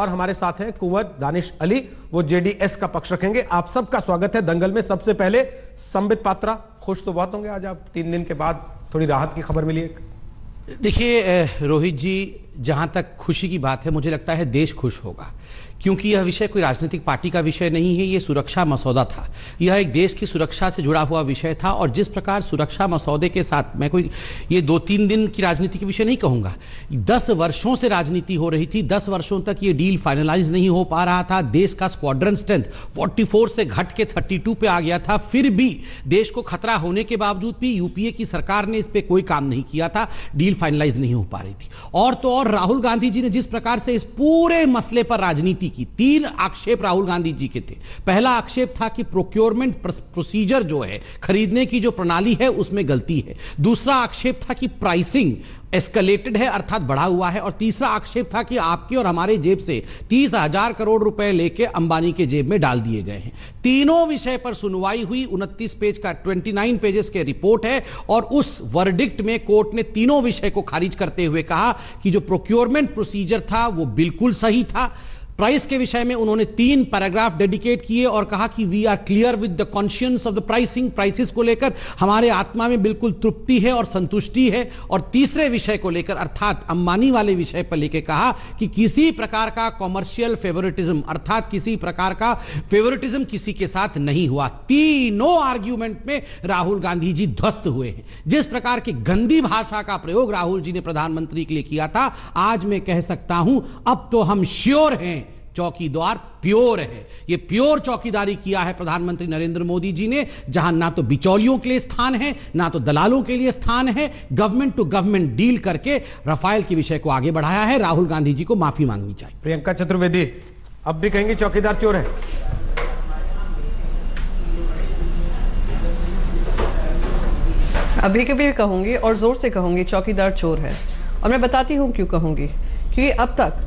और हमारे साथ हैं कुंवर दानिश अली, वो जेडीएस का पक्ष रखेंगे। आप सबका स्वागत है दंगल में। सबसे पहले संबित पात्रा, खुश तो बहुत होंगे आज आप, 3 दिन के बाद थोड़ी राहत की खबर मिली। देखिए रोहित जी, जहां तक खुशी की बात है, मुझे लगता है देश खुश होगा, क्योंकि यह विषय कोई राजनीतिक पार्टी का विषय नहीं है। यह सुरक्षा मसौदा था, यह एक देश की सुरक्षा से जुड़ा हुआ विषय था। और जिस प्रकार सुरक्षा मसौदे के साथ, मैं कोई ये 2-3 दिन की राजनीति के विषय नहीं कहूँगा, 10 वर्षों से राजनीति हो रही थी। 10 वर्षों तक ये डील फाइनलाइज नहीं हो पा रहा था। देश का स्क्वाड्रन स्ट्रेंथ 44 से घट के 32 पे आ गया था। फिर भी देश को खतरा होने के बावजूद भी यूपीए की सरकार ने इस पर कोई काम नहीं किया था, डील फाइनलाइज नहीं हो पा रही थी। और तो और राहुल गांधी जी ने जिस प्रकार से इस पूरे मसले पर राजनीति की, 3 आक्षेप राहुल गांधी जी के थे। पहला आक्षेप था कि प्रोक्योरमेंट प्रोसीजर जो है, खरीदने की जो प्रणाली है, उसमें गलती है। दूसरा आक्षेप था कि प्राइसिंग एस्केलेटेड है, अर्थात बढ़ा हुआ है। और तीसरा आक्षेप था कि आपके और हमारे जेब से 30,000 करोड़ रुपए लेके अंबानी के जेब में डाल दिए गए हैं। तीनों विषय पर सुनवाई हुई। 29 पेज का 29 पेजेस के रिपोर्ट है, और उस वर्डिक्ट में कोर्ट ने तीनों विषय को खारिज करते हुए कहा कि जो प्रोक्योरमेंट प्रोसीजर था वो बिल्कुल सही था। प्राइस के विषय में उन्होंने 3 पैराग्राफ डेडिकेट किए और कहा कि we are clear with the conscience of the pricing, prices को लेकर हमारे आत्मा में बिल्कुल तृप्ति है और संतुष्टि है। और तीसरे विषय को लेकर, अर्थात अंबानी वाले विषय पर लेकर कहा कि किसी प्रकार का कॉमर्शियल फेवरेटिज्म, अर्थात किसी प्रकार का फेवरेटिज्म किसी के साथ नहीं हुआ। तीनों आर्ग्यूमेंट में राहुल गांधी जी ध्वस्त हुए हैं। जिस प्रकार की गंदी भाषा का प्रयोग राहुल जी ने प्रधानमंत्री के लिए किया था, आज मैं कह सकता हूं अब तो हम श्योर हैं चौकीदार प्योर है। ये प्योर चौकीदारी किया है प्रधानमंत्री नरेंद्र मोदी जी ने, जहां ना तो बिचौलियों के लिए स्थान है, ना तो दलालों के लिए स्थान है। गवर्नमेंट टू गवर्नमेंट डील करके रफाल के विषय को आगे बढ़ाया है। राहुल गांधी जी को माफी मांगनी चाहिए। प्रियंका चतुर्वेदी, अब भी कहेंगे चौकीदार चोर है? अभी कभी कहूंगी और जोर से कहूंगी चौकीदार चोर है। और मैं बताती हूं क्यों कहूंगी, क्योंकि अब तक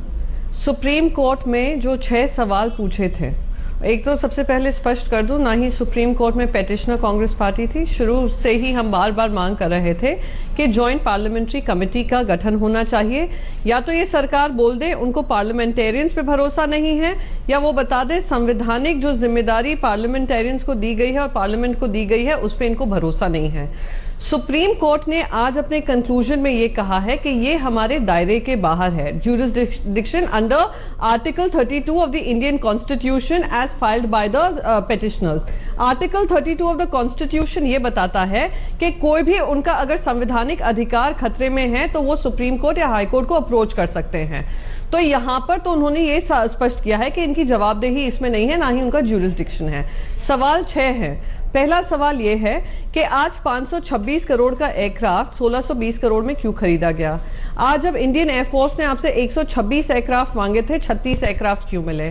सुप्रीम कोर्ट में जो 6 सवाल पूछे थे, एक तो सबसे पहले स्पष्ट कर दूं, ना ही सुप्रीम कोर्ट में पेटिशनर कांग्रेस पार्टी थी। शुरू से ही हम बार बार मांग कर रहे थे कि जॉइंट पार्लियामेंट्री कमेटी का गठन होना चाहिए। या तो ये सरकार बोल दे उनको पार्लियामेंटेरियंस पे भरोसा नहीं है, या वो बता दे संवैधानिक जो जिम्मेदारी पार्लियामेंटेरियंस को दी गई है और पार्लियामेंट को दी गई है उस पर इनको भरोसा नहीं है। सुप्रीम कोर्ट ने आज अपने कंक्लूजन में ये कहा है कि ये हमारे दायरे के बाहर है। Jurisdiction under article 32 of the Indian constitution as filed by the petitioners. Article 32 of the constitution ये बताता है कि कोई भी उनका अगर संवैधानिक अधिकार खतरे में है तो वो सुप्रीम कोर्ट या हाई कोर्ट को अप्रोच कर सकते हैं। तो यहाँ पर तो उन्होंने ये स्पष्ट किया है कि इनकी जवाबदेही इसमें नहीं है, ना ही उनका ज्यूरिसडिक्शन है। सवाल 6 है। पहला सवाल यह है कि आज 526 करोड़ का एयरक्राफ्ट 1620 करोड़ में क्यों खरीदा गया? आज जब इंडियन एयरफोर्स ने आपसे 126 एयरक्राफ्ट मांगे थे, 36 एयरक्राफ्ट क्यों मिले?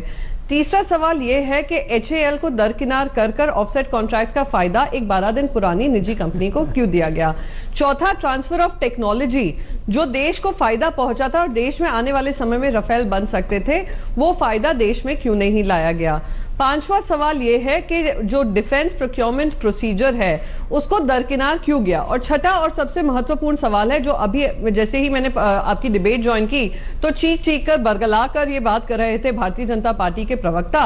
तीसरा सवाल यह है कि एचएएल को दरकिनार कर कर ऑफसेट कॉन्ट्रैक्ट्स का फायदा एक 12 दिन पुरानी निजी कंपनी को क्यों दिया गया? चौथा, ट्रांसफर ऑफ टेक्नोलॉजी जो देश को फायदा पहुंचा था और देश में आने वाले समय में रफेल बन सकते थे, वो फायदा देश में क्यों नहीं लाया गया? पांचवा सवाल ये है कि जो डिफेंस प्रोक्योरमेंट प्रोसीजर है उसको दरकिनार क्यों गया? और छठा और सबसे महत्वपूर्ण सवाल है, जो अभी जैसे ही मैंने आपकी डिबेट ज्वाइन की तो चीख चीख कर बरगला कर ये बात कर रहे थे भारतीय जनता पार्टी के प्रवक्ता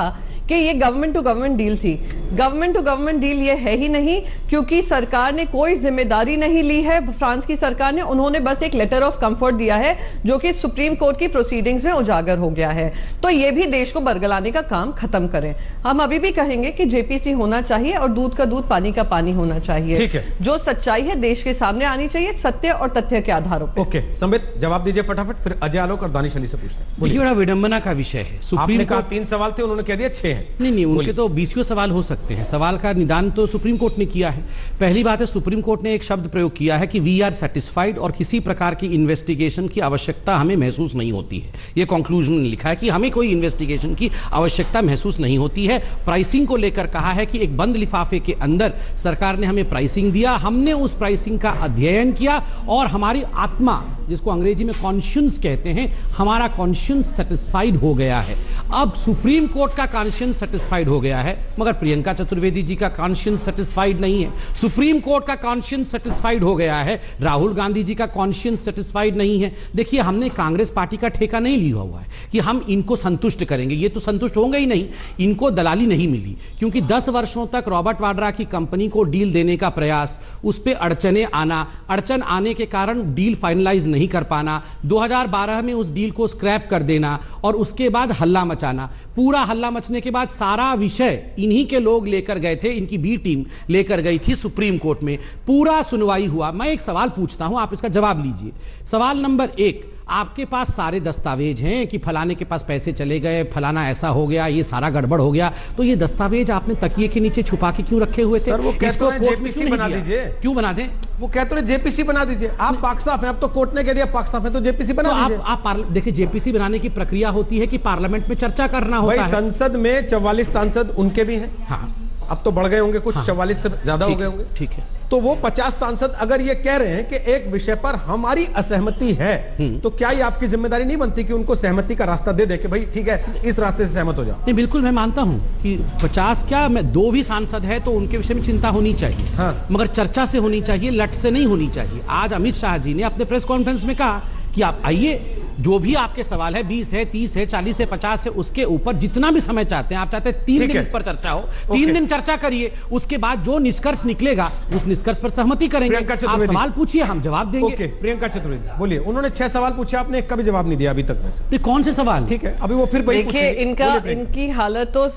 कि ये गवर्नमेंट टू गवर्नमेंट डील थी। गवर्नमेंट टू गवर्नमेंट डील ये है ही नहीं, क्योंकि सरकार ने कोई जिम्मेदारी नहीं ली है। फ्रांस की सरकार ने, उन्होंने बस एक लेटर ऑफ कंफर्ट दिया है जो कि सुप्रीम कोर्ट की प्रोसीडिंग्स में उजागर हो गया है। तो ये भी देश को बरगलाने का काम खत्म करें। हम अभी भी कहेंगे कि जेपीसी होना चाहिए और दूध का दूध पानी का पानी होना चाहिए। जो सच्चाई है देश के सामने आनी चाहिए, सत्य और तथ्य के आधारों पर। ओके संबित, जवाब दीजिए फटाफट, फिर अजय आलोक और दानिश अली से पूछते हैं। बड़ा विडंबना का विषय है। सुप्रीम का 3 सवाल थे, उन्होंने कह दिया 6 हैं। नहीं, उनके तो 20 सवाल हो सकते हैं। सवाल का निदान तो सुप्रीम कोर्ट ने किया है। पहली बात है, सुप्रीम कोर्ट ने एक शब्द प्रयोग किया है कि वी आर सेटिस्फाइड और किसी प्रकार की इन्वेस्टिगेशन की आवश्यकता हमें महसूस नहीं होती है। ये कंक्लूजन लिखा है कि हमें कोई इन्वेस्टिगेशन की आवश्यकता महसूस नहीं होती है। प्राइसिंग को लेकर कहा है कि एक बंद लिफाफे के अंदर सरकार ने हमें प्राइसिंग दिया, हमने उस प्राइसिंग का अध्ययन किया और हमारी आत्मा, जिसको अंग्रेजी में कॉन्शियंस कहते हैं, हमारा कॉन्शियंस सेटिस्फाइड हो गया है। अब सुप्रीम कोर्ट का कॉन्शियंस सेटिस्फाइड हो गया है, मगर प्रियंका चतुर्वेदी जी का कॉन्शियंस सेटिस्फाइड नहीं है। सुप्रीम कोर्ट का कॉन्शियंस सेटिस्फाइड हो गया है, राहुल गांधी जी का कॉन्शियंस सेटिस्फाइड नहीं है। देखिए, हमने कांग्रेस पार्टी का ठेका नहीं लिया हुआ है कि हम इनको संतुष्ट करेंगे, ये तो संतुष्ट होंगे ही नहीं। इनको दलाली नहीं मिली क्योंकि 10 वर्षों तक रॉबर्ट वाड्रा की कंपनी को डील देने का प्रयास, उस पर अड़चन आने के कारण डील फाइनलाइज नहीं कर पाना, 2012 में उस डील को स्क्रैप कर देना और उसके बाद हल्ला मचाना। पूरा हल्ला मचने के बाद सारा विषय इन्हीं के लोग लेकर गए थे, इनकी बी टीम लेकर गई थी सुप्रीम कोर्ट में, पूरा सुनवाई हुआ। मैं एक सवाल पूछता हूं, आप इसका जवाब लीजिए। सवाल नंबर 1, आपके पास सारे दस्तावेज हैं कि फलाने के पास पैसे चले गए, फलाना ऐसा हो गया, ये सारा गड़बड़ हो गया, तो ये दस्तावेज आपने तकिए के नीचे छुपा के क्यों रखे हुए थे? सर, वो कहते हैं जेपीसी बना दीजिए। क्यों बना दें? वो कहते हैं जेपीसी बना दीजिए। आप पाक साफ हैं, अब तो कोर्ट ने कह दिया पाक साफ है, तो जेपीसी बना दीजिए। आप देखिए, जेपीसी बनाने की प्रक्रिया होती है कि पार्लियामेंट में चर्चा करना होता है। संसद में 44 सांसद उनके भी हैं, हाँ, अब तो बढ़ गए होंगे कुछ, 44 से ज्यादा हो गए होंगे, ठीक है। तो वो 50 सांसद अगर ये कह रहे हैं कि एक विषय पर हमारी असहमति है, तो क्या ये आपकी जिम्मेदारी नहीं बनती कि उनको सहमति का रास्ता दे दे कि भाई ठीक है, इस रास्ते से सहमत हो जाओ? नहीं, बिल्कुल मैं मानता हूं कि 50 क्या, मैं 2 भी सांसद है तो उनके विषय में चिंता होनी चाहिए, हाँ, मगर चर्चा से होनी चाहिए, लट से नहीं होनी चाहिए। आज अमित शाह जी ने अपने प्रेस कॉन्फ्रेंस में कहा कि आप आइए, जो भी आपके सवाल है, 20 है, 30 है, 40 है, 50 है, उसके ऊपर जितना भी समय चाहते हैं आप, चाहते हैं 3 दिन इस पर चर्चा हो, 3 दिन चर्चा करिए, उसके बाद जो निष्कर्ष निकलेगा उस निष्कर्ष पर सहमति करेंगे। आप सवाल पूछिए, हम जवाब देंगे। प्रियंका चतुर्वेदी बोलिए, उन्होंने 6 सवाल पूछे, आपने एक का भी जवाब नहीं दिया अभी तक। वैसे कौन से सवाल? ठीक है, अभी वो फिर देखिए, इनकी हालत तो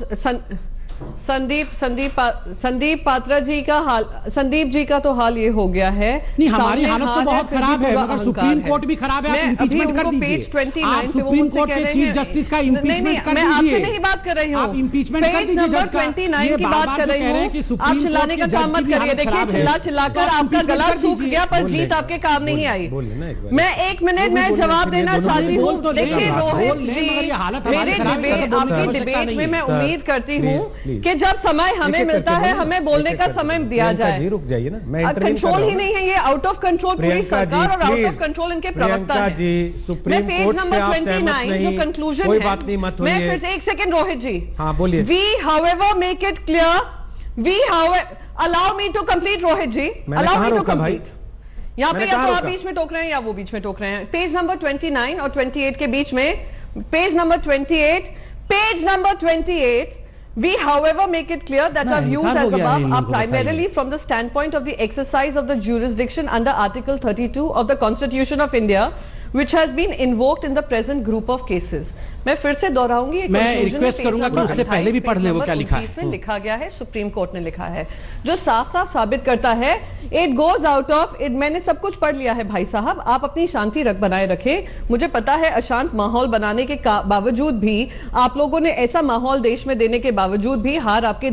संदीप पात्रा जी का हाल, संदीप जी का तो हाल ये हो गया है। नहीं, हमारी हालत तो बहुत खराब है, मगर सुप्रीम कोर्ट भी खराब है। आप इंपीचमेंट कर दीजिए, आप सुप्रीम कोर्ट के चीफ जस्टिस का इंपीचमेंट कर दीजिए। मैं आपसे नहीं बात कर रही हूं, आप इंपीचमेंट कर दीजिए जज का। 29 की बात कर रही हूं, आप चिल्लाने का काम मत करिए। देखिए, चिल्ला चिल्लाकर आपका गला सूख गया, पर जीत आपके काम नहीं आई। मैं 1 मिनट में जवाब देना चाहती हूँ। देखिए रोहित जी, आपकी डिबेट में मैं उम्मीद करती हूँ कि जब समय हमें मिलता है, हमें बोलने का समय दिया जाए। रुक जाइए ना, मैं कंट्रोल ही नहीं है, ये आउट ऑफ कंट्रोल पूरी सरकार और आउट ऑफ कंट्रोल इनके प्रवक्ता है। मैं पेज नंबर 29 जो कंक्लूजन है, मैं फिर से 1 सेकेंड रोहित जी, हाँ बोलिए। We however make it clear, we however, allow me to complete Rohit ji, allow me to complete. यहाँ पे या तो आप बीच में टोक रहे हैं या वो बीच में टोक रहे हैं। पेज नंबर 29 और 28 के बीच में, page number 28, page number 28, we however make it clear that our views as above are primarily from the standpoint of the exercise of the jurisdiction under Article 32 of the Constitution of India, which has been invoked in the present group of cases. मैं फिर से दोहराऊंगी, मैं request करूंगा कि उससे पहले भी पढ़ लें वो क्या लिखा है। इसमें लिखा गया है, सुप्रीम कोर्ट ने लिखा है, जो साफ साफ साबित करता है, it goes out of it. मैंने सब कुछ पढ़ लिया है भाई साहब, आप अपनी शांति बनाए रखें। मुझे पता है अशांत माहौल बनाने के बावजूद भी, आप लोगों ने ऐसा माहौल देश में देने के बावजूद भी, हार आपके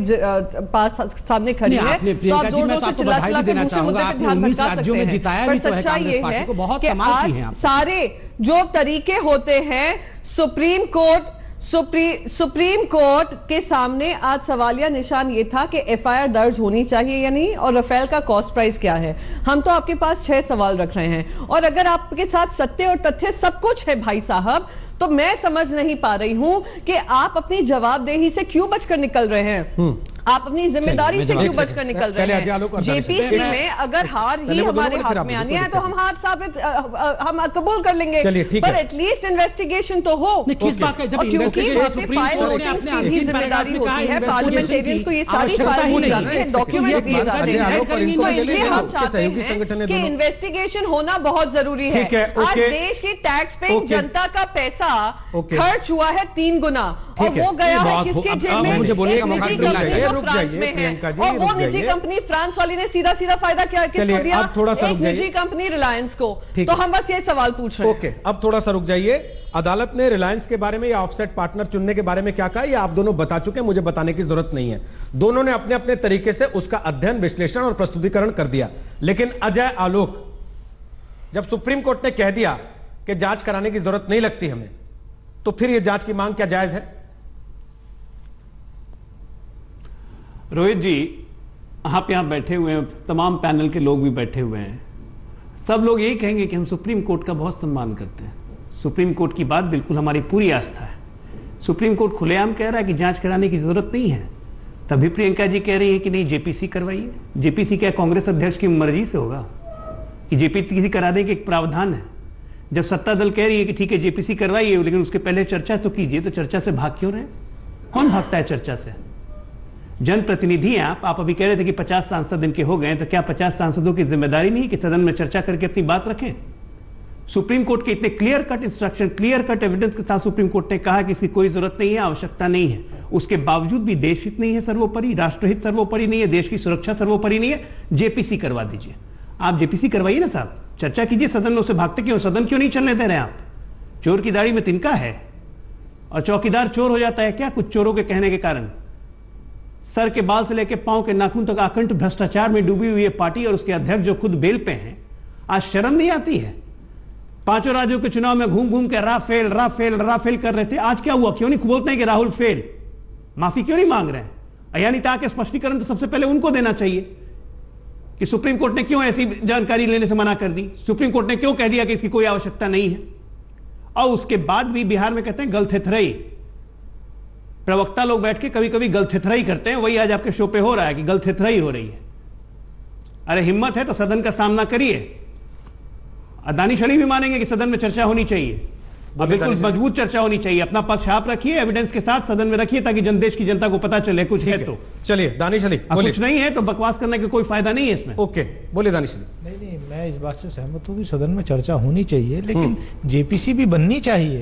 पास सामने खड़ी है, तो आप जोर से चिल्ला चिल्ला के दूसरे मुद्दे पर ध्यान भटका सकते हैं। पर सच्चाई ये है, सारे जो तरीके होते हैं, सुप्रीम कोर्ट के सामने आज सवालिया निशान ये था कि एफआईआर दर्ज होनी चाहिए या नहीं, और रफेल का कॉस्ट प्राइस क्या है। हम तो आपके पास 6 सवाल रख रहे हैं, और अगर आपके साथ सत्य और तथ्य सब कुछ है भाई साहब, तो मैं समझ नहीं पा रही हूं कि आप अपनी जवाबदेही से क्यों बचकर निकल रहे हैं, आप अपनी जिम्मेदारी से क्यों बचकर निकल रहे हैं। जेपीसी में अगर हार ही हमारे हाथ में आनी है तो हम हाथ साबित, हम कबूल कर लेंगे, पर एटलीस्ट इन्वेस्टिगेशन तो हो। क्योंकि जिम्मेदारी होती है पार्लियामेंटेरियंस को, ये सारी डॉक्यूमेंट दिए जाते हैं, तो इसलिए हम चाहते हैं कि इन्वेस्टिगेशन होना बहुत जरूरी है। आज देश की टैक्स पेइंग जनता का पैसा खर्च हुआ है 3 गुना, और वो गया है किसके जेब में? मुझे बोलने का मौका मिलना चाहिए। रुक जाइए, और वो निजी कंपनी फ्रांस वाली ने सीधा सीधा फायदा क्या किसको दिया? एक निजी कंपनी रिलायंस को। तो हम बस ये सवाल पूछ रहे हैं। ओके, अब थोड़ा सा रुक जाइए। अदालत ने रिलायंस के बारे में या ऑफसेट पार्टनर चुनने के बारे में क्या कहा, ये आप दोनों बता चुके हैं, मुझे बताने की जरूरत नहीं है। दोनों ने अपने अपने तरीके से उसका अध्ययन, विश्लेषण और प्रस्तुतिकरण कर दिया। लेकिन अजय आलोक, जब सुप्रीम कोर्ट ने कह दिया कि जांच कराने की जरूरत नहीं लगती हमें, तो फिर यह जांच की मांग क्या जायज है? रोहित जी, आप यहां बैठे हुए हैं, तमाम पैनल के लोग भी बैठे हुए हैं, सब लोग यही कहेंगे कि हम सुप्रीम कोर्ट का बहुत सम्मान करते हैं, सुप्रीम कोर्ट की बात बिल्कुल हमारी पूरी आस्था है। सुप्रीम कोर्ट खुलेआम कह रहा है कि जांच कराने की जरूरत नहीं है, तभी प्रियंका जी कह रही है कि नहीं जेपीसी करवाइए। जेपीसी क्या कांग्रेस अध्यक्ष की मर्जी से होगा कि जेपीसी कराने के एक प्रावधान है। जब सत्ता दल कह रही है कि ठीक है जेपीसी करवाइए, लेकिन उसके पहले चर्चा तो कीजिए, तो चर्चा से भाग क्यों रहे? कौन भागता है चर्चा से? जनप्रतिनिधि हैं आप। अभी कह रहे थे कि 50 सांसद इनके हो गए, तो क्या 50 सांसदों की जिम्मेदारी नहीं कि सदन में चर्चा करके अपनी बात रखें? सुप्रीम कोर्ट के इतने clear cut instruction, clear cut evidence के साथ सुप्रीम कोर्ट ने कहा कि इसकी कोई जरूरत नहीं है, आवश्यकता नहीं है। उसके बावजूद भी देश हित नहीं है सर्वोपरि, राष्ट्रहित सर्वोपरि नहीं है, देश की सुरक्षा सर्वोपरि नहीं है, जेपीसी करवा दीजिए। आप जेपीसी करवाइए ना साहब, चर्चा कीजिए सदन में, उसे भागते क्यों? सदन क्यों नहीं चलने दे रहे आप? चोर की दाढ़ी में तिनका है और चौकीदार चोर हो जाता है क्या कुछ चोरों के कहने के कारण? सर के बाल से लेकर पांव के नाखून तक आकंठ भ्रष्टाचार में डूबी हुई है पार्टी और उसके अध्यक्ष जो खुद बेल पे हैं। आज शर्म नहीं आती है? पांचों राज्यों के चुनाव में घूम घूम के राफेल राफेल राफेल कर रहे थे, आज क्या हुआ? क्यों नहीं बोलते हैं कि राहुल फेल? माफी क्यों नहीं मांग रहे हैं? अयानिता के स्पष्टीकरण तो सबसे पहले उनको देना चाहिए कि सुप्रीम कोर्ट ने क्यों ऐसी जानकारी लेने से मना कर दी, सुप्रीम कोर्ट ने क्यों कह दिया कि इसकी कोई आवश्यकता नहीं है। और उसके बाद भी बिहार में कहते हैं गलथेथराई, प्रवक्ता लोग बैठ के कभी कभी गलथेथराई करते हैं, वही आज आपके शो पे हो रहा है कि गलथेथराई हो रही है। अरे हिम्मत है तो सदन का सामना करिए। दानिश अली भी मानेंगे कि सदन में चर्चा होनी चाहिए, बिल्कुल मजबूत चर्चा होनी चाहिए, अपना पक्ष आप रखिए, एविडेंस के साथ सदन में रखिए ताकि देश की जनता को पता चले कुछ है तो। चलिए दानिश अली, कुछ नहीं है तो बकवास करने का कोई फायदा नहीं है इसमें। ओके बोलिए दानिश अली। नहीं नहीं, मैं इस बात से सहमत हूँ कि सदन में चर्चा होनी चाहिए, लेकिन जेपीसी भी बननी चाहिए।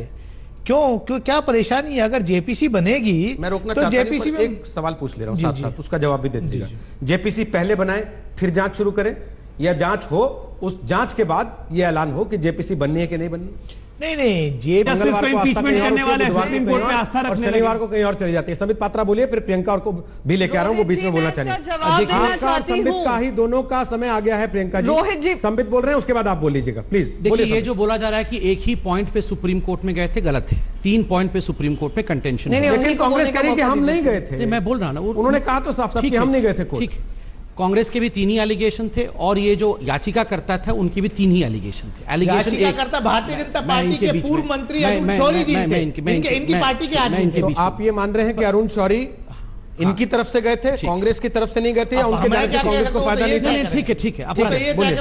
क्यों क्या परेशानी है? अगर जेपीसी बनेगी, मैं रोकना तो जेपीसी में एक सवाल पूछ ले रहा हूँ साथ साथ, उसका जवाब भी दे दीजिएगा। जेपीसी पहले बनाए फिर जांच शुरू करें, या जांच हो उस जांच के बाद यह ऐलान हो कि जेपीसी बननी है कि नहीं बननी? नहीं नहीं, शनिवार को कहीं और चली जाती है। संबित पात्रा बोलिए, फिर प्रियंका और को भी लेके आ रहा हूँ, वो बीच में बोलना चाहिए। संबित का ही दोनों का समय आ गया है। प्रियंका जी, संबित बोल रहे हैं, उसके बाद आप बोल लीजिएगा प्लीज। देखिए ये जो बोला जा रहा है कि एक ही पॉइंट पे सुप्रीम कोर्ट में गए थे, गलत है। 3 पॉइंट पे सुप्रीम कोर्ट में कंटेंशन, लेकिन कांग्रेस कह रही कि हम नहीं गए थे। मैं बोल रहा ना, उन्होंने कहा तो साफ साफ हम नहीं गए थे। ठीक है, कांग्रेस के भी 3 ही एलिगेशन थे और ये जो याचिकाकर्ता था उनके भी 3 ही एलिगेशन थे। याचिकाकर्ता भारतीय जनता पार्टी के पूर्व मंत्री अरुण शौरी जी थे, इनकी पार्टी के आदमी थे। आप ये मान रहे हैं कि अरुण शौरी इनकी तरफ से गए थे, कांग्रेस की तरफ से नहीं गए थे, या उनके जाने से कांग्रेस को फायदा नहीं था? ठीक है ठीक है, अपना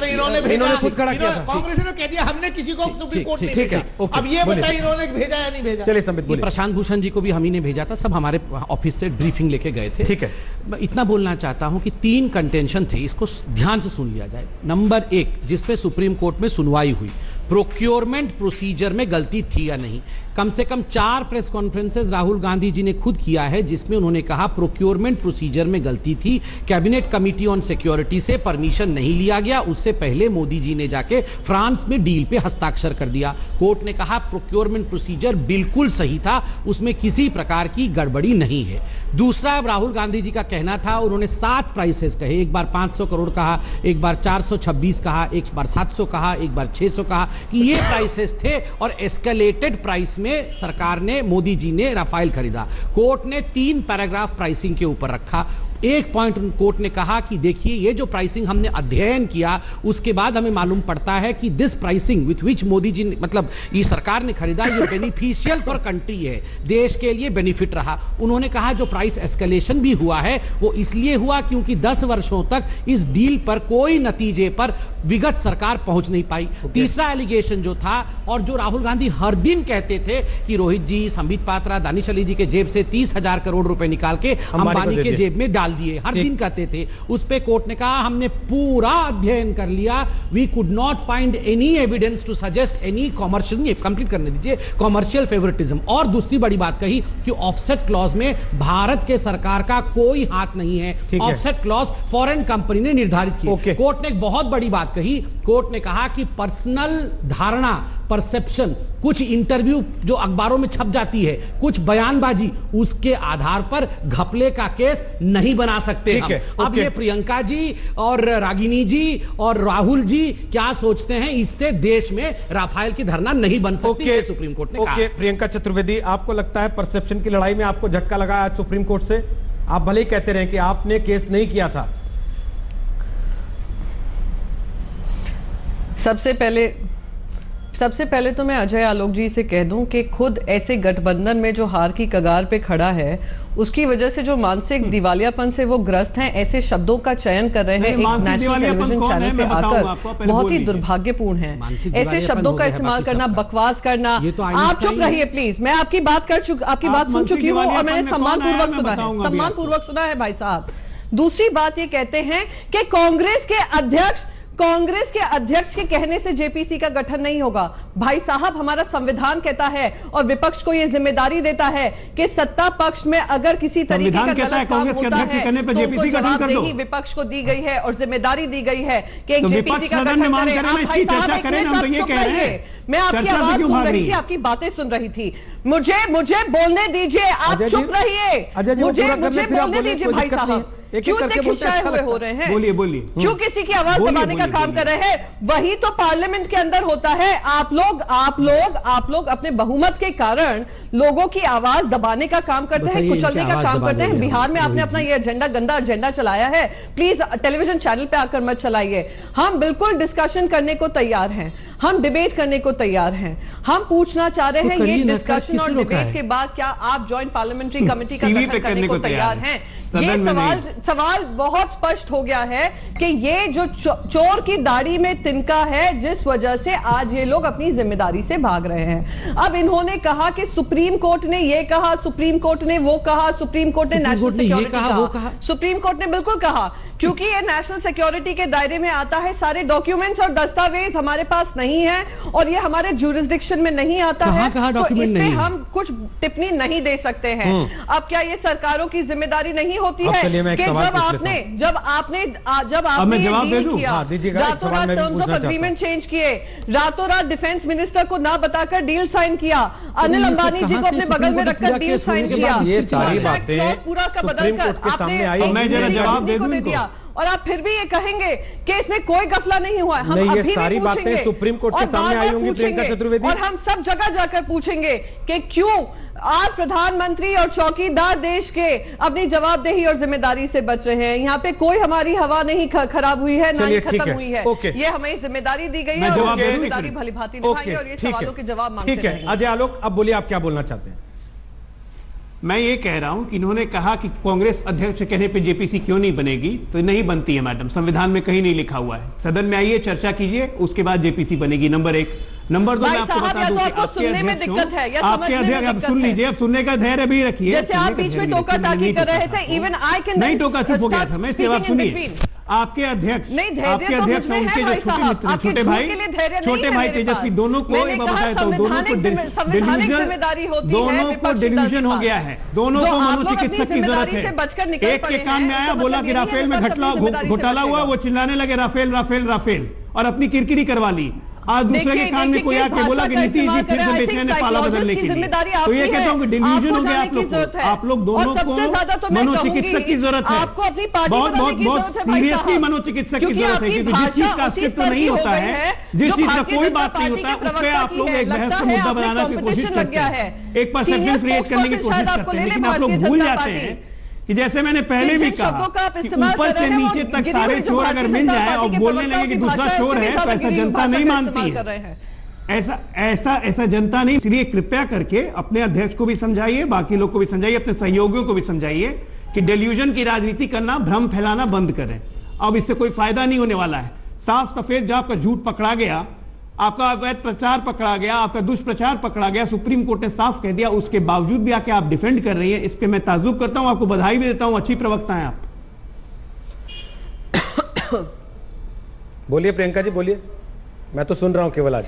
इन्होंने खुद खड़ा किया था, कांग्रेस ने कह दिया हमने किसी को सुप्रीम कोर्ट नहीं भेजा। अब ये बताइए इन्होंने भेजा या नहीं भेजा? चलिए संबित बोलिए। प्रशांत भूषण जी को भी हम ही ने भेजा था, सब हमारे ऑफिस से ब्रीफिंग लेके गए थे। ठीक है, मैं इतना बोलना चाहता हूँ कि 3 कंटेंशन थे, इसको ध्यान से सुन लिया जाए। नंबर 1, जिसपे सुप्रीम कोर्ट में सुनवाई हुई, प्रोक्योरमेंट प्रोसीजर में गलती थी या नहीं। कम से कम 4 प्रेस कॉन्फ्रेंसेस राहुल गांधी जी ने खुद किया है जिसमें उन्होंने कहा प्रोक्योरमेंट प्रोसीजर में गलती थी, कैबिनेट कमिटी ऑन सिक्योरिटी से परमिशन नहीं लिया गया, उससे पहले मोदी जी ने जाके फ्रांस में डील पे हस्ताक्षर कर दिया। कोर्ट ने कहा प्रोक्योरमेंट प्रोसीजर बिल्कुल सही था, उसमें किसी प्रकार की गड़बड़ी नहीं है। दूसरा, राहुल गांधी जी का कहना था, उन्होंने 7 प्राइसेस कहे, एक बार 500 करोड़ कहा, एक बार 426 कहा, एक बार 700 कहा, एक बार 600 कहा कि ये प्राइसेस थे और एस्केलेटेड प्राइस में सरकार ने, मोदी जी ने राफेल खरीदा। कोर्ट ने 3 पैराग्राफ प्राइसिंग के ऊपर रखा। 1 पॉइंट कोर्ट ने कहा कि देखिए ये जो प्राइसिंग हमने अध्ययन किया उसके बाद हमें मालूम पड़ता है कि this pricing with which Modi ji ने, मतलब ये सरकार ने खरीदा, ये बेनिफिशियल फॉर कंट्री है, देश के लिए बेनिफिट रहा। उन्होंने कहा जो प्राइस एस्केलेशन भी हुआ है वो इसलिए हुआ क्योंकि 10 वर्षों तक इस डील पर कोई नतीजे पर विगत सरकार पहुंच नहीं पाई। तीसरा एलिगेशन जो था, और जो राहुल गांधी हर दिन कहते थे कि रोहित जी, संबित पात्रा, दानिश अली जी के जेब से 30,000 करोड़ रुपए निकाल के अंबानी के जेब में डाल दिए, हर दिन कहते थे, उस पे कोर्ट ने कहा हमने पूरा अध्ययन कर लिया, we could not find any evidence to suggest any commercial, ये कंप्लीट करने दीजिए, कमर्शियल फेवरेटिज्म। और दूसरी बड़ी बात कही कि ऑफसेट क्लॉज में भारत के सरकार का कोई हाथ नहीं है, ऑफसेट क्लॉज फॉरेन कंपनी ने निर्धारित किया। कोर्ट ने एक बहुत बड़ी बात कही, कोर्ट ने कहा कि पर्सनल धारणा, परसेप्शन, कुछ इंटरव्यू जो अखबारों में छप जाती है, कुछ बयानबाजी, उसके आधार पर घपले का केस नहीं बना सकते हम। अब ये प्रियंका जी और रागिनी जी और राहुल जी क्या सोचते हैं, इससे देश में राफेल की धरना नहीं बन सकती है, सुप्रीम कोर्ट ने कहा। प्रियंका चतुर्वेदी, आपको लगता है परसेप्शन की लड़ाई में आपको झटका लगा आज सुप्रीम कोर्ट से? आप भले ही कहते रहे कि आपने केस नहीं किया था। सबसे पहले सबसे पहले तो मैं अजय आलोक जी से कह दूं कि खुद ऐसे गठबंधन में जो हार की कगार पे खड़ा है, उसकी वजह से जो मानसिक दिवालियापन से वो ग्रस्त हैं, ऐसे शब्दों का चयन कर रहे हैं एक नेशनल टेलीविजन चैनल पे आकर, बहुत ही दुर्भाग्यपूर्ण है। ऐसे शब्दों का इस्तेमाल करना, बकवास करना। आप चुप रहिए प्लीज, मैं आपकी बात सुन चुकी हूँ और मैंने सम्मान पूर्वक सुना है भाई साहब। दूसरी बात ये कहते हैं कि कांग्रेस के अध्यक्ष के कहने से जेपीसी का गठन नहीं होगा। भाई साहब, हमारा संविधान कहता है और विपक्ष को यह जिम्मेदारी देता है कि सत्ता पक्ष में अगर किसी तरीके का गलत काम होता है तो उनको जवाबदेही विपक्ष को दी गई है और जिम्मेदारी दी गई है कि एक जेपीसी का गठन करें। आप भाई साहब एक मिनट चुप रहिए, मैं आपकी आवाज सुन रही थी, आपकी बातें सुन रही थी, मुझे बोलने दीजिए, आप चुप रहिए, मुझे बोलने दीजिए। भाई साहब क्यों खिंचाए हुए हो रहे हैं? बोलिए बोलिए, क्यों किसी की आवाज दबाने का काम कर रहे हैं? वही तो पार्लियामेंट के अंदर होता है। आप लोग अपने बहुमत के कारण लोगों की आवाज दबाने का काम करते हैं, कुचलने का काम करते हैं। बिहार में आपने अपना ये एजेंडा, गंदा एजेंडा चलाया है, प्लीज टेलीविजन चैनल पे आकर मत चलाइए। हम बिल्कुल डिस्कशन करने को तैयार हैं, हम डिबेट करने को तैयार हैं, हम पूछना चाह रहे हैं ये डिस्कशन और डिबेट के बाद क्या आप ज्वाइंट पार्लियामेंट्री कमेटी का गठन करने को तैयार हैं? ये सवाल बहुत स्पष्ट हो गया है कि ये जो चोर की दाढ़ी में तिनका है, जिस वजह से आज ये लोग अपनी जिम्मेदारी से भाग रहे हैं। अब इन्होंने कहा कि सुप्रीम कोर्ट ने ये कहा, सुप्रीम कोर्ट ने वो कहा, सुप्रीम कोर्ट ने नेशनल सिक्योरिटी कहा, सुप्रीम कोर्ट ने बिल्कुल कहा, क्योंकि ये नेशनल सिक्योरिटी के दायरे में आता है। सारे डॉक्यूमेंट्स और दस्तावेज हमारे पास नहीं है और ये हमारे ज्यूरिसडिक्शन में नहीं आता है, तो इसमें हम कुछ टिप्पणी नहीं दे सकते हैं। अब क्या ये सरकारों की जिम्मेदारी नहीं होती है कि जब आपने डील किया, रातों रात टर्म्स ऑफ एग्रीमेंट चेंज किए, रातों रात डिफेंस मिनिस्टर को ना बताकर डील साइन किया, अनिल अंबानी जी को अपने बगल में रखकर डील साइन किया, ये सारी बातें पूरा का बदलकर आपने जवाब को दे दिया और आप फिर भी ये कहेंगे कि इसमें कोई गफला नहीं हुआ है। हम अभी ये सारी बातें सुप्रीम कोर्ट के सामने आई होंगी प्रियंका चतुर्वेदी, और हम सब जगह जाकर पूछेंगे कि क्यों आज प्रधानमंत्री और चौकीदार देश के अपनी जवाबदेही और जिम्मेदारी से बच रहे हैं। यहाँ पे कोई हमारी हवा नहीं खराब हुई है, ना ही खत्म हुई है, ये हमें जिम्मेदारी दी गई है और जिम्मेदारी भलीभांति निभाएंगे और ये सवालों के जवाब मांगेंगे। ठीक है अजय आलोक, अब बोलिए आप क्या बोलना चाहते हैं? मैं ये कह रहा हूं कि इन्होंने कहा कि कांग्रेस अध्यक्ष के कहने पे जेपीसी क्यों नहीं बनेगी, तो नहीं बनती है मैडम, संविधान में कहीं नहीं लिखा हुआ है। सदन में आइए, चर्चा कीजिए, उसके बाद जेपीसी बनेगी। नंबर एक। नंबर दो, मैं आपको बता दूं कि आपके अध्यक्ष, आप सुन लीजिए, अब सुनने का धैर्य भी रखिए। जैसे आप बीच में टोका टाकी कर रहे थे, इवन आई कैन नहीं टोका चुप हो गया था मैं, इसके बाद सुनिए आपके अध्यक्ष उनके जो छोटे मित्र, छोटे भाई तेजस्वी, दोनों को डिल्यूजन हो गया है, दोनों चिकित्सक की जरूरत है। एक के कान में आया, बोला कि राफेल में घोटाला हुआ, वो चिल्लाने लगे राफेल राफेल राफेल और अपनी किरकिरी करवा ली। आज दूसरे के कान में कोई आके बोला कि नीतीश जी फिर से बेचैन है पाला बदलने के लिए। तो ये कहता हूँ कि डिल्यूजन हो गया आप लोग दोनों को मनोचिकित्सक की जरूरत है, बहुत सीरियसली मनोचिकित्सक की जरूरत है, क्योंकि जिस चीज का अस्तित्व नहीं होता है, जिस चीज का कोई बात नहीं होता, उस पर आप लोग एक बहस का मुद्दा बनाने की कोशिश करते हैं, एक परसेप्शन क्रिएट करने की कोशिश करते हैं। लेकिन आप लोग भूल जाते हैं कि जैसे मैंने पहले भी कहा कि ऊपर से नीचे तक सारे चोर अगर मिल जाए और बोलने लगे कि दूसरा चोर है, तो ऐसा जनता नहीं मानती है, ऐसा जनता नहीं। इसलिए कृपया करके अपने अध्यक्ष को भी समझाइए, बाकी लोग को भी समझाइए, अपने सहयोगियों को भी समझाइए कि डेल्यूजन की राजनीति करना, भ्रम फैलाना बंद करें। अब इससे कोई फायदा नहीं होने वाला है। साफ सफेद जो आपका झूठ पकड़ा गया, आपका अवैध प्रचार पकड़ा गया, आपका दुष्प्रचार पकड़ा गया, सुप्रीम कोर्ट ने साफ कह दिया, उसके बावजूद भी आके आप डिफेंड कर रही हैं। इस पे मैं ताज्जुब करता हूं, आपको बधाई भी देता हूं, अच्छी प्रवक्ता हैं आप। बोलिए प्रियंका जी, बोलिए, मैं तो सुन रहा हूं केवल। आज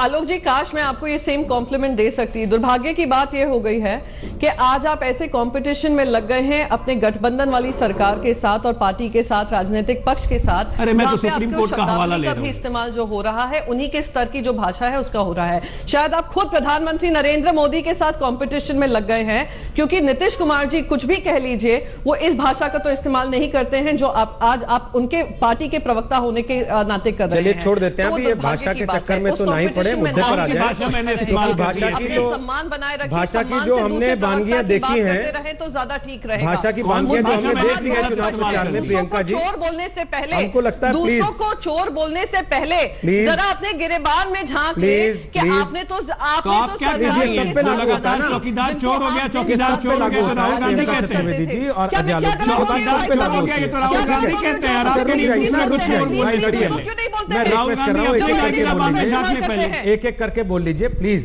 आलोक जी, काश मैं आपको ये सेम कॉम्प्लीमेंट दे सकती। दुर्भाग्य की बात यह हो गई है कि आज आप ऐसे कंपटीशन में लग गए हैं अपने गठबंधन वाली सरकार के साथ और पार्टी के साथ, राजनीतिक पक्ष के साथ। अरे मैं तो सुप्रीम कोर्ट का हवाला ले रहा हूं। इस्तेमाल जो हो रहा है, उन्हीं के स्तर की जो भाषा है उसका हो रहा है। शायद आप खुद प्रधानमंत्री नरेंद्र मोदी के साथ कॉम्पिटिशन में लग गए हैं, क्योंकि नीतीश कुमार जी कुछ भी कह लीजिए, वो इस भाषा का तो इस्तेमाल नहीं करते हैं जो आप आज आप उनके पार्टी के प्रवक्ता होने के नाते कर रहे हैं। छोड़ देते हैं भाषा के चक्कर में, तो नहीं पड़े, मुद्दे पर आ जाए। भाषा की जो हमने वानगियां देखी है तो ज्यादा ठीक रहे, भाषा की वानगियां जो हमने देख ली है चुनाव प्रचार में प्रियंका जी, चोर बोलने से पहले हमको लगता है दूसरों को चोर बोलने से पहले जरा अपने गिरेबान में झांक ले कि आपने तो सब पे लागू होता है ना, चौकीदार चोर हो गया, चौकीदार चोर हो गया राहुल गांधी कहते हैं और अजय आलोक राहुल गांधी कहते हैं। मैं रिक्वेस्ट कर रहा हूँ एक-एक करके बोल लीजिए प्लीज।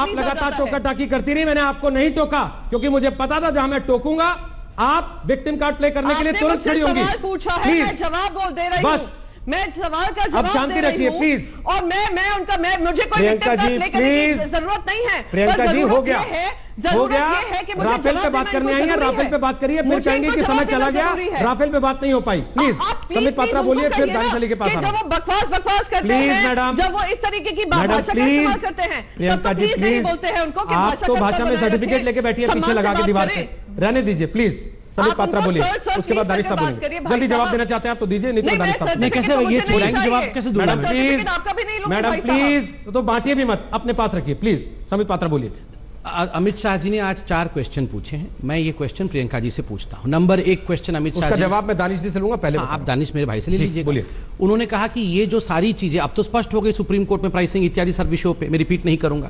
आप लगातार टोका टाकी करती रही, मैंने आपको नहीं टोका क्योंकि मुझे पता था जहां मैं टोकूंगा आप विक्टिम कार्ड प्ले करने के लिए तुरंत खड़ी होंगी। प्लीज जवाब बोल दे रही बस, मैं सवाल का जवाब शांति रखिए प्लीज। और मैं उनका मैं मुझे कोई प्रियंका जी प्लीज जरूरत नहीं है। प्रियंका जी हो गया राफेल पे बात करने आई है, राफेल पे बात करिए, फिर कहेंगे कि समय चला गया, राफेल पे बात नहीं हो पाई। प्लीज संबित पात्रा बोलिए, फिर दानिश अली के पास। जब वो बकवास करते हैं मैडम, जब वो इस तरीके की भाषा का इस्तेमाल करते हैं प्रियंका जी प्लीज बोलते हैं उनको, आप तो भाषा में सर्टिफिकेट लेके बैठी है पीछे लगा के दीवार पे, रहने दीजिए प्लीज। संबित पात्रा बोलिए, उसके बाद दानिश साहब बोलेंगे। जल्दी जवाब देना चाहते हैं आप तो दीजिए, नहीं तो दानिश साहब नहीं कैसे ये छोड़ेंगे जवाब कैसे दूंगा। मैडम प्लीज तो बांटिए भी मत, अपने पास रखिए प्लीज। संबित पात्रा बोलिए। अमित शाह जी ने आज 4 क्वेश्चन पूछे हैं, मैं ये क्वेश्चन प्रियंका जी से पूछता हूं। नंबर 1 क्वेश्चन अमित शाह, उसका जवाब मैं दानिश जी से लूंगा, पहले आप दानिश मेरे भाई से ले लीजिए। बोलिए। उन्होंने कहा कि ये जो सारी चीजें अब तो स्पष्ट हो गई सुप्रीम कोर्ट में प्राइसिंग इत्यादि सब विषयों पर, मैं रिपीट नहीं करूंगा।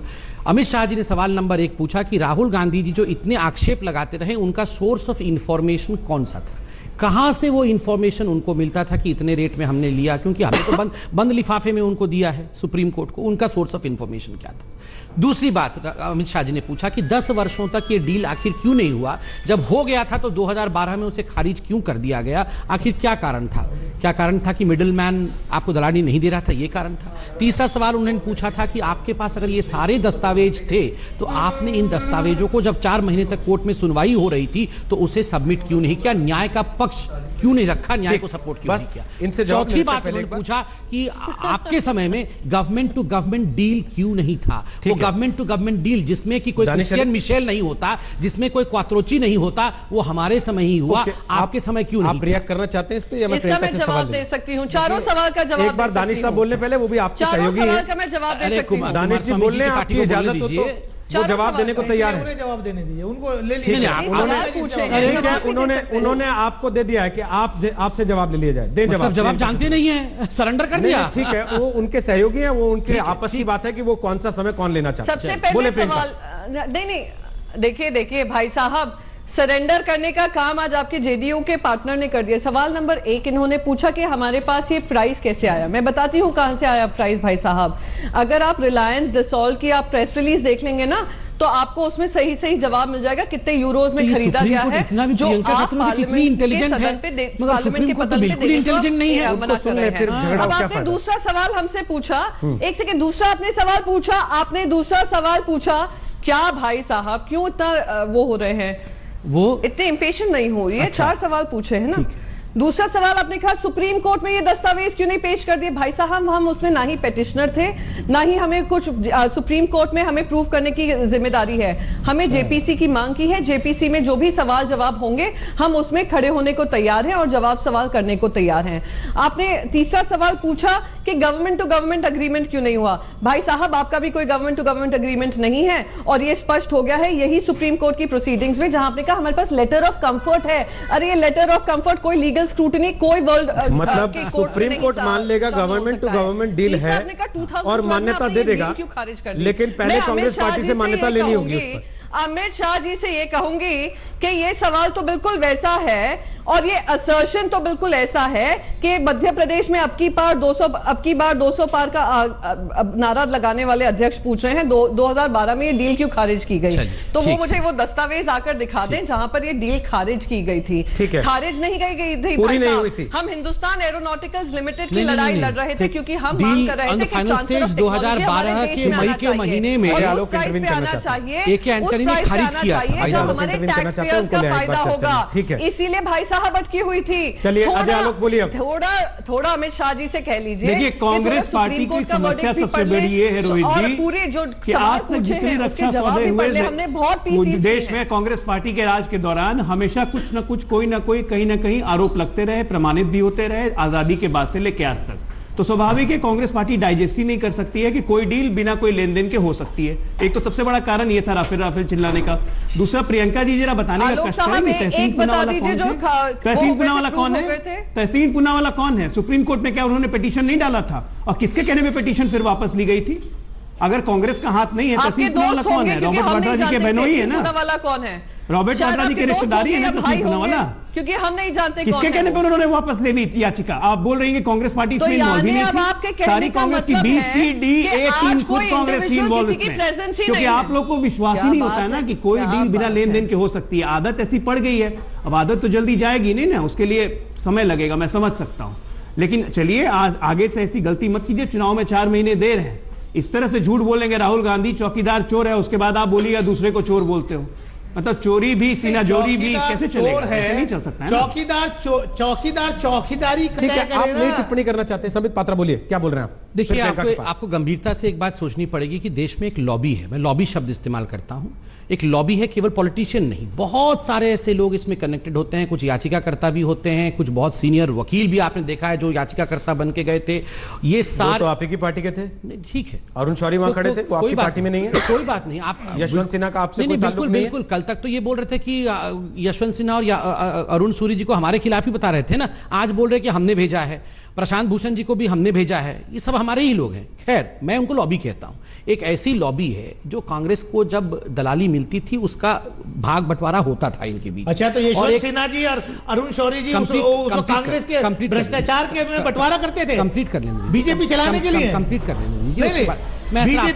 अमित शाह जी ने सवाल नंबर 1 पूछा कि राहुल गांधी जी जो इतने आक्षेप लगाते रहे उनका सोर्स ऑफ इन्फॉर्मेशन कौन सा था, कहाँ से वो इन्फॉर्मेशन उनको मिलता था कि इतने रेट में हमने लिया, क्योंकि हमने तो बंद लिफाफे में उनको दिया है सुप्रीम कोर्ट को, उनका सोर्स ऑफ इन्फॉर्मेशन क्या था। दूसरी बात अमित शाह जी ने पूछा कि 10 वर्षों तक ये डील आखिर क्यों नहीं हुआ, जब हो गया था तो 2012 में उसे खारिज क्यों कर दिया गया, आखिर क्या कारण था। क्या कारण था कि मिडिल मैन आपको दलाली नहीं दे रहा था, ये कारण था। तीसरा सवाल उन्होंने पूछा था कि आपके पास अगर ये सारे दस्तावेज थे तो आपने इन दस्तावेजों को जब 4 महीने तक कोर्ट में सुनवाई हो रही थी तो उसे सबमिट क्यों नहीं किया, न्याय का पक्ष क्यों नहीं रखा, न्याय को सपोर्ट क्यों नहीं किया। इनसे चौथी बात उन्होंने पूछा कि आपके समय में गवर्नमेंट टू गवर्नमेंट डील क्यों नहीं था, वो गवर्नमेंट टू गवर्नमेंट डील जिसमें कि कोई क्रिश्चियन मिशेल नहीं होता, जिसमें कोई क्वात्रोची नहीं होता, वो हमारे समय ही हुआ, आपके समय क्यों नहीं। आप रिएक्ट करना चाहते हैं इस पे या मैं प्रियंका से सवाल दे सकती हूं? चारों सवाल का जवाब एक बार दानिश साहब बोलने पहले, वो भी आपके सहयोगी हैं। दानिश जी बोलने आपकी इजाजत हो तो वो जवाब देने को तैयार है, जवाब देने दीजिए उनको, ले लीजिए। उन्होंने आपको दे दिया है कि आपसे जवाब ले लिया जाए, दे जवाब, जवाब जानते नहीं है, सरेंडर कर दिया। ठीक है, वो उनके सहयोगी हैं, वो उनके आपस की बात है कि वो कौन सा समय कौन लेना चाहते हैं। बोले प्रियंका। नहीं देखिए भाई साहब, सरेंडर करने का काम आज आपके जेडीयू के पार्टनर ने कर दिया। सवाल नंबर 1 इन्होंने पूछा कि हमारे पास ये प्राइस कैसे आया, मैं बताती हूँ कहाँ से आया प्राइस। भाई साहब अगर आप रिलायंस डिसॉल्व की आप प्रेस रिलीज देख लेंगे ना तो आपको उसमें सही सही जवाब मिल जाएगा कितने यूरोज में खरीदा गया है। जो कितनी इंटेलिजेंट है आपने दूसरा सवाल हमसे पूछा, एक सेकेंड, दूसरा सवाल आपने पूछा क्या भाई साहब क्यों इतना वो हो रहे हैं, वो इतने इंपेशेंट नहीं हो रही है। अच्छा। 4 सवाल पूछे हैं ना। दूसरा सवाल आपने कहा सुप्रीम कोर्ट में ये दस्तावेज क्यों नहीं पेश कर दिए। भाई साहब हम उसमें ना ही पेटिशनर थे ना ही हमें कुछ सुप्रीम कोर्ट में हमें प्रूव करने की जिम्मेदारी है, हमें जेपीसी की मांग की है, जेपीसी में जो भी सवाल जवाब होंगे हम उसमें खड़े होने को तैयार हैं और जवाब सवाल करने को तैयार हैं। आपने तीसरा सवाल पूछा कि गवर्नमेंट टू गवर्नमेंट अग्रीमेंट क्यों नहीं हुआ। भाई साहब आपका भी कोई गवर्नमेंट टू गवर्नमेंट अग्रीमेंट नहीं है और ये स्पष्ट हो गया है यही सुप्रीम कोर्ट की प्रोसीडिंग्स में, जहां आपने कहा हमारे पास लेटर ऑफ कंफर्ट है। अरे ये लेटर ऑफ कंफर्ट कोई लीगल स्क्रूटनी कोई वर्ल्ड मतलब सुप्रीम कोर्ट मान लेगा गवर्नमेंट टू गवर्नमेंट डील है और मान्यता दे देगा, लेकिन पहले कांग्रेस पार्टी से मान्यता लेनी होगी। अमित शाह जी से ये कहूंगी कि ये सवाल तो बिल्कुल वैसा है और ये असर्शन तो बिल्कुल ऐसा है कि मध्य प्रदेश में अब की बार 200 पार का नारा लगाने वाले अध्यक्ष पूछ रहे हैं 2012 में ये डील क्यों खारिज की गई, तो वो मुझे वो दस्तावेज आकर दिखा दें जहां पर ये डील खारिज की गई थी। खारिज नहीं गई थी, हम हिंदुस्तान एरोनॉटिकल्स लिमिटेड की लड़ाई लड़ रहे थे क्योंकि हम मांग कर रहे थे 2012 के मई के महीने में चाहिए कंपनी ने खारिज किया, हमारे टैक्स पेयर्स का फायदा होगा, इसीलिए भाई साहब अटकी हुई थी। चलिए अजय आलोक बोलिए। थोड़ा थोड़ा अमित शाह जी से कह लीजिए। देखिए कांग्रेस पार्टी की समस्या सबसे बड़ी ये है रोहित जी, पूरे जो आज तक जितने रक्षा सौदे हुए हमने बहुत देश में कांग्रेस पार्टी के राज के दौरान हमेशा कुछ न कुछ कोई ना कोई कहीं ना कहीं आरोप लगते रहे, प्रमाणित भी होते रहे आजादी के बाद से लेके आज तक। तो स्वाभाविक है कांग्रेस पार्टी डाइजेस्ट ही नहीं कर सकती है कि कोई डील बिना कोई लेन देन के हो सकती है। एक तो सबसे बड़ा कारण ये था राफेल राफेल चिल्लाने का। दूसरा प्रियंका जी जरा बताने का कष्ट है तहसीन पूनावाला कौन है? सुप्रीम कोर्ट में क्या उन्होंने पिटीशन नहीं डाला था और किसके कहने में पिटीशन फिर वापस ली गई थी? अगर कांग्रेस का हाथ नहीं है तहसीन पूनावाला कौन है? रॉबर्ट वाड्रा जी के बहनोई है ना, कौन है रॉबर्ट वाड्रा जी के रिश्तेदारी है ना तहसीन पूनावाला, क्योंकि हम नहीं जानते किसके कहने पर उन्होंने वापस ले ली याचिका। आप बोल रही हैं कांग्रेस पार्टी इसमें इन्वॉल्व ही नहीं थी, सारी कांग्रेस की BCDA टीम खुद कांग्रेस की इन्वॉल्व इसमें, क्योंकि आप लोग को विश्वास ही नहीं होता है ना कि कोई डील बिना लेन देन के हो सकती है। आदत ऐसी पड़ गई है, अब आदत तो जल्दी जाएगी नहीं ना, उसके लिए समय लगेगा, मैं समझ सकता हूँ। लेकिन चलिए आगे से ऐसी गलती मत कीजिए, चुनाव में 4 महीने देर है। इस तरह से झूठ बोलेंगे राहुल गांधी चौकीदार चोर है, उसके बाद आप बोलिएगा दूसरे को चोर बोलते हो, मतलब चोरी भी सीना जोरी भी कैसे चलेगा? ऐसे नहीं चल सकता है। चौकीदार चौकीदारी टिप्पणी करना चाहते हैं संबित पात्रा, बोलिए क्या बोल रहे हैं आप? देखिए आपको गंभीरता से एक बात सोचनी पड़ेगी कि देश में एक लॉबी है, मैं लॉबी शब्द इस्तेमाल करता हूँ, एक लॉबी है, केवल पॉलिटिशियन नहीं, बहुत सारे ऐसे लोग इसमें कनेक्टेड होते हैं, कुछ याचिकाकर्ता भी होते हैं, कुछ बहुत सीनियर वकील भी आपने देखा है जो याचिकाकर्ता बन के गए थे। ये सारे तो आप एक ही पार्टी के थे, ठीक है, अरुण शौरी वहां खड़े थे, वो आपकी पार्टी में नहीं है, कोई बात नहीं। आप यशवंत सिन्हा का आपसे कोई ताल्लुक नहीं है? बिल्कुल, कल तक तो ये बोल रहे थे कि यशवंत सिन्हा और अरुण शौरी जी को हमारे खिलाफ ही बता रहे थे ना, आज बोल रहे कि हमने भेजा है, प्रशांत भूषण जी को भी हमने भेजा है, ये सब हमारे ही लोग हैं। खैर मैं उनको लॉबी कहता हूँ, एक ऐसी लॉबी है जो कांग्रेस को जब दलाली मिलती थी उसका भाग बंटवारा होता था इनके बीच। अच्छा तो यशवंत सिन्हा जी और अरुण शौरी जी कांग्रेस के भ्रष्टाचार के में बंटवारा करते थे। कंप्लीट कर लेंगे, बीजेपी चलाने के लिए कंप्लीट कर लेंगे,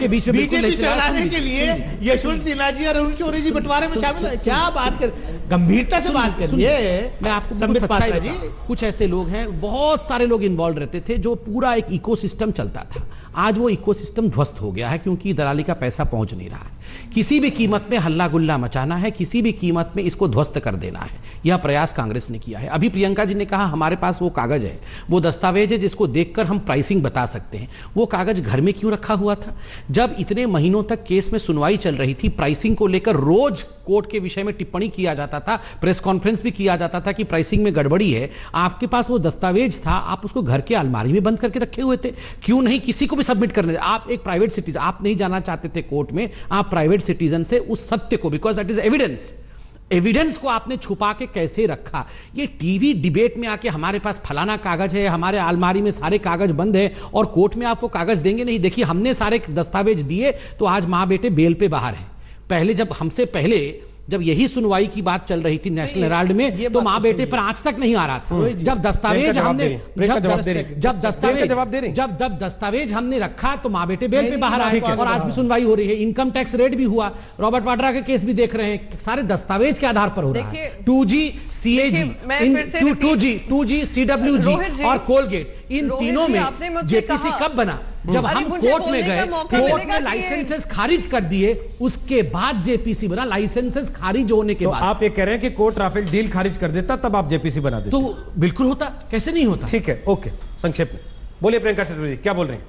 बीजेपी चलाने के लिए यशवंत सिन्हा जी और अरुण शौरी जी बंटवारे में शामिल है। क्या बात कर, गंभीरता से बात करिए। मैं आपको, कुछ ऐसे लोग हैं, बहुत सारे लोग इन्वॉल्व रहते थे जो पूरा एक इकोसिस्टम चलता था, आज वो इकोसिस्टम ध्वस्त हो गया है क्योंकि दलाली का पैसा पहुंच नहीं रहा है। किसी भी कीमत में हल्ला गुल्ला मचाना है, किसी भी कीमत में इसको ध्वस्त कर देना है, यह प्रयास कांग्रेस ने किया है। अभी प्रियंका जी ने कहा हमारे पास वो कागज है, वो दस्तावेज है जिसको देखकर हम प्राइसिंग बता सकते हैं। वो कागज घर में क्यों रखा हुआ था? जब इतने महीनों तक केस में सुनवाई चल रही थी, प्राइसिंग को लेकर रोज कोर्ट के विषय में टिप्पणी किया जाता था, प्रेस कॉन्फ्रेंस भी किया जाता था कि प्राइसिंग में गड़बड़ी है। आपके पास वो दस्तावेज था, आप उसको घर के अलमारी में बंद करके रखे हुए थे, क्यों नहीं किसी को भी सबमिट करने दे? आप एक प्राइवेट सिटीजन, आप नहीं जाना चाहते थे कोर्ट में, आप प्राइवेट सिटीजन से उस सत्य को, because that is evidence, evidence को आपने छुपा के कैसे रखा? ये टीवी डिबेट में आके हमारे पास फलाना कागज है, हमारे अलमारी में सारे कागज बंद है और कोर्ट में आप वो कागज देंगे नहीं। देखिए हमने सारे दस्तावेज दिए तो आज माँ बेटे बेल पे बाहर हैं। पहले जब हमसे पहले जब यही सुनवाई की बात चल रही थी नेशनल हेराल्ड में तो माँ बेटे पर आंच तक नहीं आ रहा था। जब दस्तावेज हमने रखा तो माँ बेटे बेल पे बाहर आ गए और आज भी सुनवाई हो रही है। इनकम टैक्स रेट भी हुआ, रॉबर्ट वाड्रा के केस भी देख रहे हैं, सारे दस्तावेज के आधार पर हो रहा है। 2G, CWG CWG और कोलगेट, इन तीनों में JPC कब बना? जब हम कोर्ट में गए, कोर्ट ने लाइसेंसेस खारिज कर दिए, उसके बाद JPC बना। लाइसेंसेस खारिज होने के बाद आप ये कह रहे हैं कि कोर्ट राफेल डील खारिज कर देता तब आप JPC बना देते, तो बिल्कुल होता, कैसे नहीं होता? ठीक है, ओके, संक्षेप में बोलिए प्रियंका चतुर्वेदी, क्या बोल रहे हैं?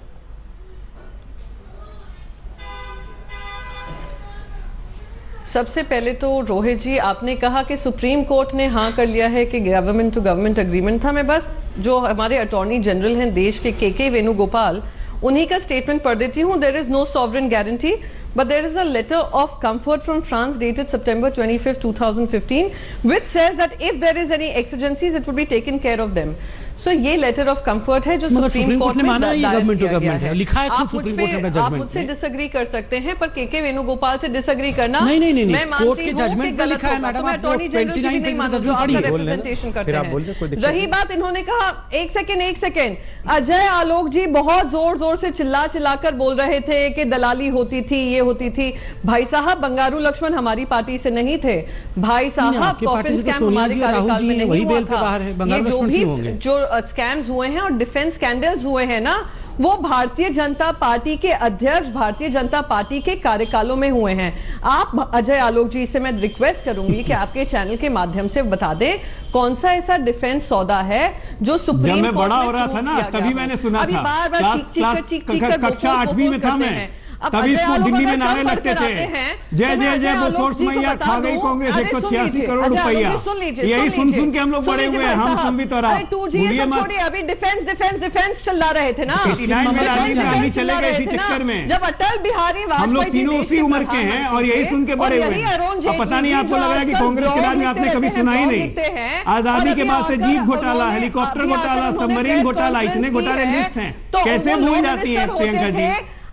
सबसे पहले तो रोहित जी आपने कहा कि सुप्रीम कोर्ट ने हाँ कर लिया है कि गवर्नमेंट टू गवर्नमेंट एग्रीमेंट था। मैं बस जो हमारे अटॉर्नी जनरल हैं देश के KK वेणुगोपाल, उन्हीं का स्टेटमेंट पढ़ देती हूँ। There is no sovereign guarantee but there is a letter of comfort from France dated September 25, 2015 which says that if there is any exigencies it will be taken care of them. So ये letter of comfort है जो supreme court ने माना है, government to government है, लिखा है खुद सुप्रीम कोर्ट ने। आप मुझसे डिसएग्री कर सकते हैं पर KK वेणुगोपाल से डिसएग्री करना नहीं, मैं मानती हूं कि गलत है। मैडम आप 29 पढ़िए। रही बात, इन्होंने कहा एक सेकंड अजय आलोक जी बहुत जोर जोर से चिल्लाकर बोल रहे थे कि दलाली होती थी, ये होती थी। भाई साहब बंगारू लक्ष्मण हमारी पार्टी से नहीं थे, भाई साहब कॉफिन स्कैम हमारे कार्यकाल में नहीं हुआ था। ये जो भी स्कैम्स हुए हैं और डिफेंस स्कैंडल्स हुए हैं ना, वो भारतीय जनता पार्टी के अध्यक्ष, भारतीय जनता पार्टी के कार्यकालों में हुए हैं। आप अजय आलोक जी से मैं रिक्वेस्ट करूंगी कि आपके चैनल के माध्यम से बता दें कौन सा ऐसा डिफेंस सौदा है जो सुप्रीम कोर्ट में हो रहा था ना, तभी मैंने सुना था, बार-बार कक्षा 8वीं में था मैं, तभी इसको दिल्ली में नारे लगते थे, जय जय जय बोफोर्स मैया खा गई कांग्रेस 186 करोड़ रुपया। यही सुन सुन के हम लोग बड़े हुए हैं, हम संबित हो रहा है। 2G छोड़िए, अभी डिफेंस डिफेंस डिफेंस चला रले थे ना, गांधी चले गए इसी चक्कर में, जब अटल बिहारी वाजपेयी, हम लोग तीनों उसी उम्र के हैं और यही सुन के बड़े हुए हैं। पता नहीं आपको लग रहा है कि कांग्रेस के नाम में आपने कभी सुना ही नहीं। आजादी के बाद से जीप घोटाला, हेलीकॉप्टर घोटाला, सबमरीन घोटाला, इतने घोटाले लिस्ट हैं, कैसे भूल जाती है प्रियंका जी।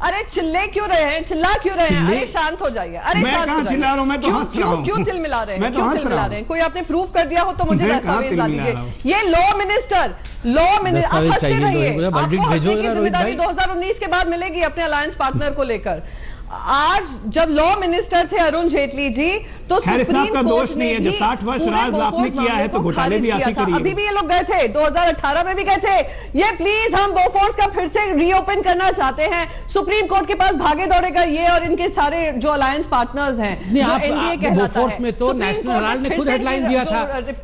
अरे चिल्ले क्यों रहे हैं, चिल्ला क्यों रहे हैं, अरे शांत हो जाइए, अरे शांत हो जाइए, मैं क्यों चिल्ला रहे हैं, क्यों चिल्ला रहे हैं, कोई आपने प्रूफ कर दिया हो तो मुझे दस्तावेज ला दीजिए। ये लॉ मिनिस्टर आप हंसते रहिए, आपको हंसने की जिम्मेदारी 2019 के बाद मिलेगी अपने अलायंस पार्टनर को लेकर। आज जब लॉ मिनिस्टर थे अरुण जेटली जी, तो सुप्रीम कोर्ट ने भी 60 वर्ष राज आपने किया है तो घोटाले भी आते करिए। अभी भी ये लोग गए थे, 2018 में भी गए थे ये। प्लीज हम बोफोर्स का फिर से रीओपन करना चाहते हैं। सुप्रीम कोर्ट के पास भागे दौड़ेगा ये और इनके सारे जो अलायंस पार्टनर्स हैं, जो एनडीए कहलाता है। में तो नेशनल हेराल्ड ने खुद हेडलाइन दिया था,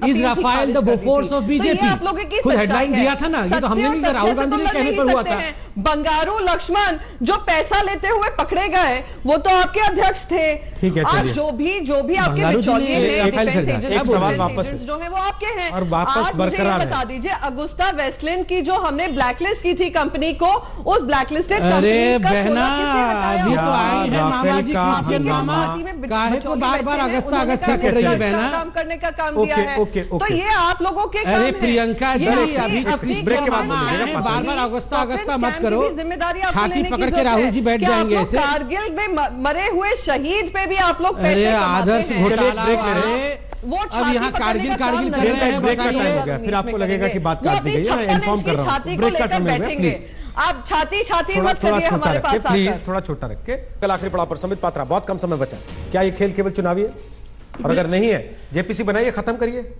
is Rafale the Bofors of BJP, आप लोगों की हेडलाइन दिया था ना, ये तो हमने भी राहुल गांधी के कहने पर हुआ था। बंगारू लक्ष्मण जो पैसा लेते हुए पकड़े गए वो तो आपके अध्यक्ष थे। आज जो भी आपके बिचौलिए जो है वो आपके हैं। और वापस बरकरार बता दीजिए, अगुस्ता वेस्टलैंड की जो हमने ब्लैकलिस्ट की थी कंपनी को, उस ब्लैकलिस्टेड कंपनी का बहना अभी तो आई है मामा जी, क्रिश्चियन मामा काहे को बार-बार अगस्ता अगस्ता कह रही है, बहना काम करने का काम किया है, तो ये आप लोगों के काम है। अरे प्रियंका जी अभी इस ब्रेक के बाद बार-बार अगस्ता मत करो, जिम्मेदारी छाती पकड़ के राहुल जी बैठ जाएंगे ऐसे। कारगिल में मरे हुए शहीद पे भी आप लोग पैसे आदर्श घोटाला अब यहाँ कारगिल कर रहे हैं, बताइए फिर आपको लगेगा कि बात काट दी गई है। इन्फॉर्म कर रहा हूँ, ब्रेक का टाइम हो गया, प्लीज आप छाती मत करिए हमारे पास, प्लीज थोड़ा छोटा रख के। कल आखिरी पड़ाव पर संबित पात्रा, बहुत कम समय बचा, क्या ये खेल केवल चुनावी है? और अगर नहीं है, जेपीसी बनाइए, खत्म करिए।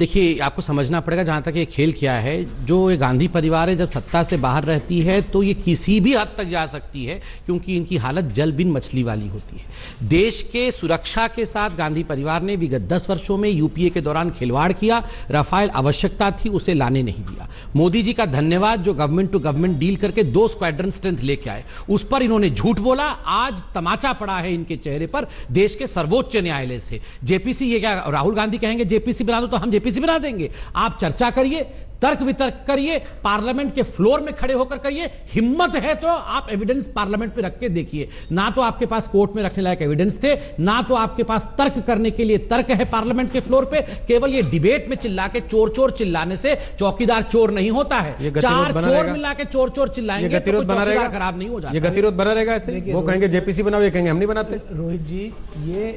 देखिए आपको समझना पड़ेगा जहाँ तक ये खेल क्या है। जो ये गांधी परिवार है, जब सत्ता से बाहर रहती है तो ये किसी भी हद तक जा सकती है, क्योंकि इनकी हालत जल बिन मछली वाली होती है। देश के सुरक्षा के साथ गांधी परिवार ने विगत 10 वर्षों में यूपीए के दौरान खिलवाड़ किया। राफेल आवश्यकता थी, उसे लाने नहीं दिया। मोदी जी का धन्यवाद जो गवर्नमेंट टू गवर्नमेंट डील करके 2 स्क्वाड्रन स्ट्रेंथ लेके आए, उस पर इन्होंने झूठ बोला। आज तमाचा पड़ा है इनके चेहरे पर देश के सर्वोच्च न्यायालय से। जेपीसी, ये क्या राहुल गांधी कहेंगे जेपीसी बना दो तो हम जेपीसी बना देंगे। आप चर्चा करिए, तर्क वितर्क करिए, पार्लियामेंट के फ्लोर में खड़े होकर करिए। हिम्मत है तो आप एविडेंस पार्लियामेंट पे रख के देखिए। ना तो आपके पास कोर्ट में रखने लायक एविडेंस थे, ना तो आपके पास तर्क करने के लिए तर्क है पार्लियामेंट के फ्लोर पे। केवल ये डिबेट में चिल्ला के चोर चोर चिल्लाने से चौकीदार चोर नहीं होता है। चार चोर मिला के चोर चोर चिल्लाएंगे, खराब नहीं हो जाएगा, गतिरोध बना रहेगा। वो कहेंगे जेपीसी बनाओ, ये कहेंगे हम नहीं बनाते। रोहित जी ये